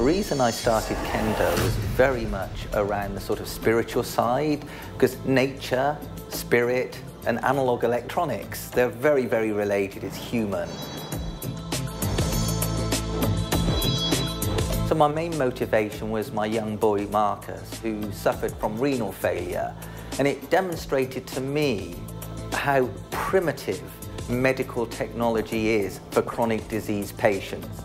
The reason I started Kendo was very much around the sort of spiritual side, because nature, spirit, and analog electronics, they're very, very related. It's human. So my main motivation was my young boy, Marcus, who suffered from renal failure. And it demonstrated to me how primitive medical technology is for chronic disease patients.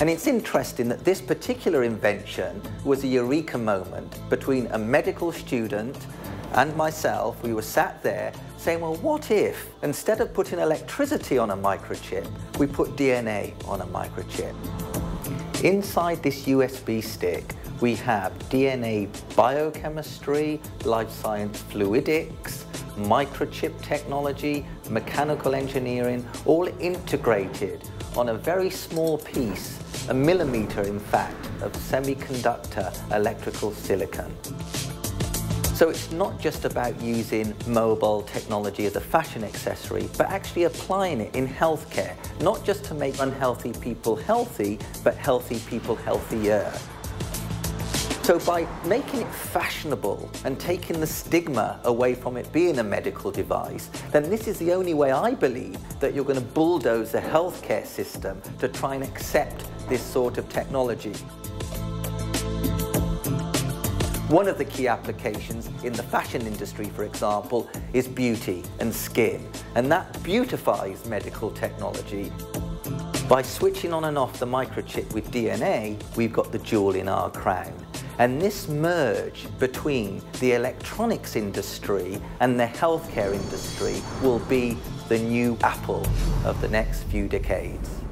And it's interesting that this particular invention was a eureka moment between a medical student and myself. We were sat there saying, well, what if instead of putting electricity on a microchip, we put DNA on a microchip? Inside this USB stick, we have DNA biochemistry, life science fluidics, microchip technology, mechanical engineering, all integrated on a very small piece, a millimeter in fact, of semiconductor electrical silicon. So it's not just about using mobile technology as a fashion accessory, but actually applying it in healthcare, not just to make unhealthy people healthy, but healthy people healthier. So by making it fashionable and taking the stigma away from it being a medical device, then this is the only way I believe that you're going to bulldoze the healthcare system to try and accept this sort of technology. One of the key applications in the fashion industry, for example, is beauty and skin, and that beautifies medical technology. By switching on and off the microchip with DNA, we've got the jewel in our crown. And this merge between the electronics industry and the healthcare industry will be the new Apple of the next few decades.